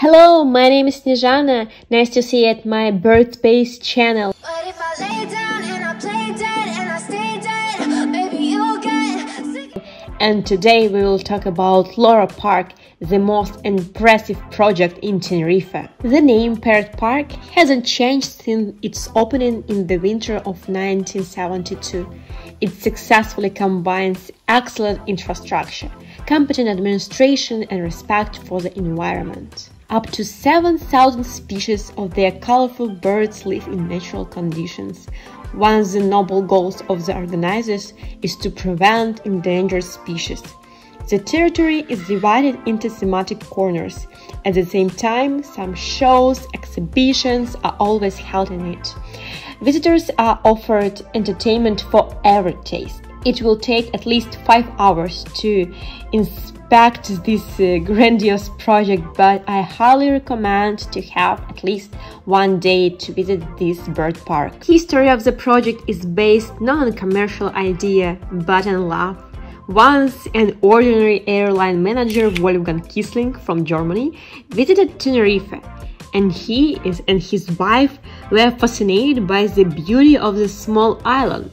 Hello, my name is Snezhana. Nice to see you at my Bird Space channel. But if I lay down and I play dead and I stay dead, maybe you'll get sick. And today we will talk about Loro Park, the most impressive project in Tenerife. The name Parrot Park hasn't changed since its opening in the winter of 1972. It successfully combines excellent infrastructure, competent administration and respect for the environment. Up to 7,000 species of their colorful birds live in natural conditions. One of the noble goals of the organizers is to prevent endangered species. The territory is divided into thematic corners. At the same time, some shows, exhibitions are always held in it. Visitors are offered entertainment for every taste. It will take at least 5 hours to inspect this grandiose project, but I highly recommend to have at least one day to visit this bird park. History of the project is based not on a commercial idea, but on love. Once an ordinary airline manager, Wolfgang Kiessling from Germany, visited Tenerife, and he and his wife were fascinated by the beauty of the small island,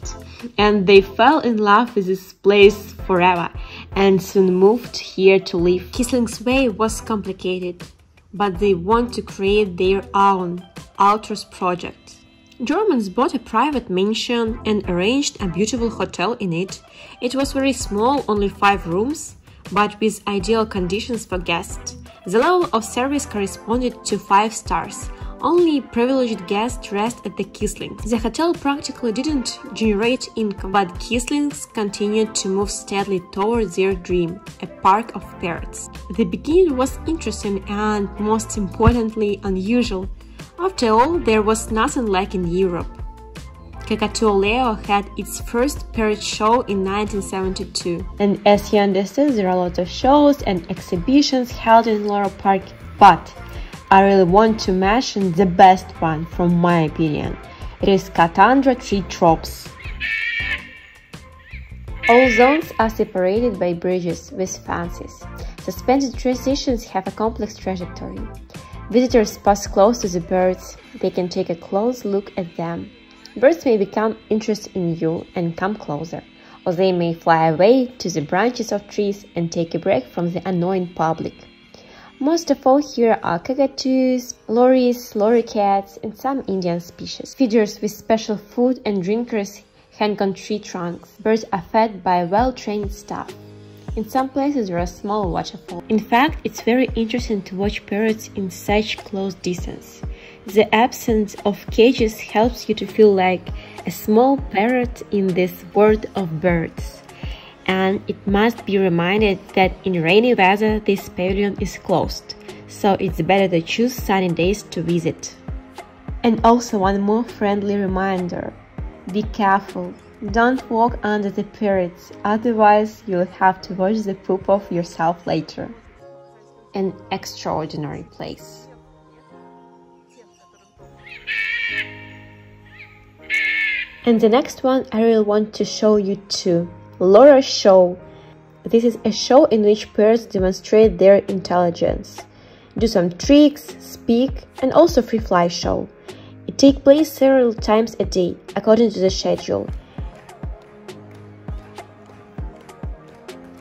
and they fell in love with this place forever and soon moved here to live. Kissling's way was complicated, but they want to create their own outdoors project. Germans bought a private mansion and arranged a beautiful hotel in it. It was very small, only 5 rooms, but with ideal conditions for guests. The level of service corresponded to 5 stars. Only privileged guests rest at the Kiessling. The hotel practically didn't generate income, but Kisslings continued to move steadily toward their dream, a park of parrots. The beginning was interesting and, most importantly, unusual. After all, there was nothing like in Europe. Kakatuoleo had its first parrot show in 1972. And as you understand, there are a lot of shows and exhibitions held in Loro Park, but I really want to mention the best one, from my opinion. It is Katandra Tree Tops. All zones are separated by bridges with fences. Suspended transitions have a complex trajectory. Visitors pass close to the birds, they can take a close look at them. Birds may become interested in you and come closer, or they may fly away to the branches of trees and take a break from the annoying public. Most of all here are cockatoos, lories, lorikeets and some Indian species. Feeders with special food and drinkers hang on tree trunks. Birds are fed by well-trained staff. In some places there are small waterfalls. In fact, it's very interesting to watch parrots in such close distance. The absence of cages helps you to feel like a small parrot in this world of birds. And it must be reminded that in rainy weather this pavilion is closed, so it's better to choose sunny days to visit. And also one more friendly reminder. Be careful. Don't walk under the parrots, otherwise you'll have to wash the poop off yourself later. An extraordinary place. And the next one I really want to show you too. Loro Show. This is a show in which parrots demonstrate their intelligence, do some tricks, speak, and also free fly show. It takes place several times a day, according to the schedule.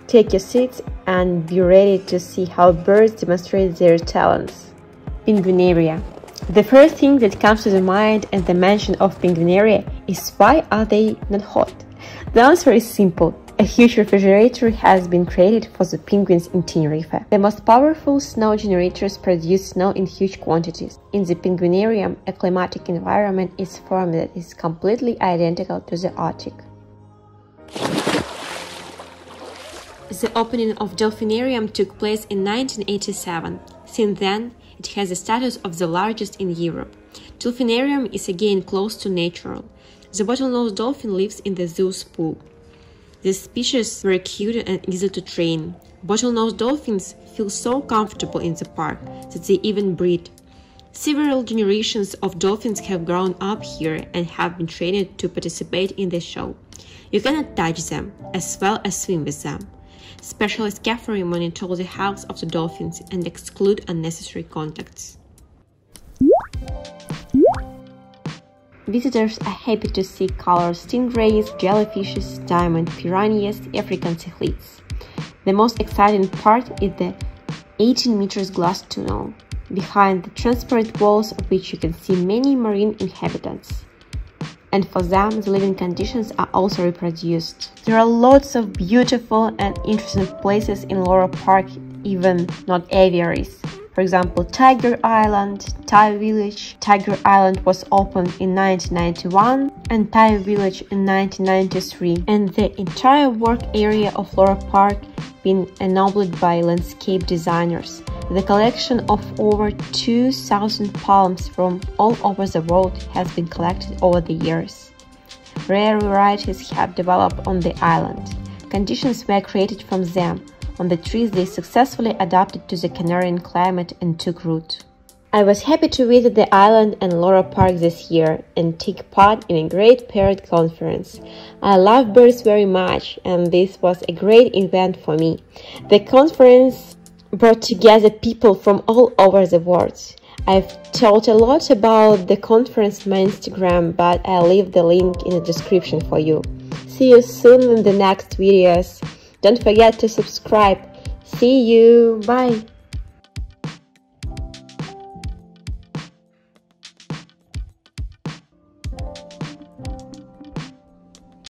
Take your seats and be ready to see how birds demonstrate their talents. Pinguineria. The first thing that comes to the mind at the mention of Pinguineria is, why are they not hot? The answer is simple. A huge refrigerator has been created for the penguins in Tenerife. The most powerful snow generators produce snow in huge quantities. In the Pinguinarium, a climatic environment is formed that is completely identical to the Arctic. The opening of Dolphinarium took place in 1987. Since then, it has the status of the largest in Europe. Dolphinarium is again close to natural. The bottlenose dolphin lives in the zoo's pool. These species were cute and easy to train. Bottlenose dolphins feel so comfortable in the park that they even breed. Several generations of dolphins have grown up here and have been trained to participate in the show. You cannot touch them, as well as swim with them. Special scaffering monitors the house of the dolphins and exclude unnecessary contacts. Visitors are happy to see colored stingrays, jellyfishes, diamond piranhas, African cichlids. The most exciting part is the 18 meters glass tunnel, behind the transparent walls of which you can see many marine inhabitants. And for them, the living conditions are also reproduced. There are lots of beautiful and interesting places in Loro Park, even not aviaries. For example, Tiger Island, Thai Village. Tiger Island was opened in 1991 and Thai Village in 1993. And the entire work area of Loro Park been ennobled by landscape designers. The collection of over 2,000 palms from all over the world has been collected over the years. Rare varieties have developed on the island. Conditions were created from them. On the trees, they successfully adapted to the Canarian climate and took root. I was happy to visit the island and Loro Park this year and take part in a great parrot conference. I love birds very much, and this was a great event for me. The conference brought together people from all over the world. I've taught a lot about the conference on my Instagram, but I'll leave the link in the description for you. See you soon in the next videos. Don't forget to subscribe. See you. Bye.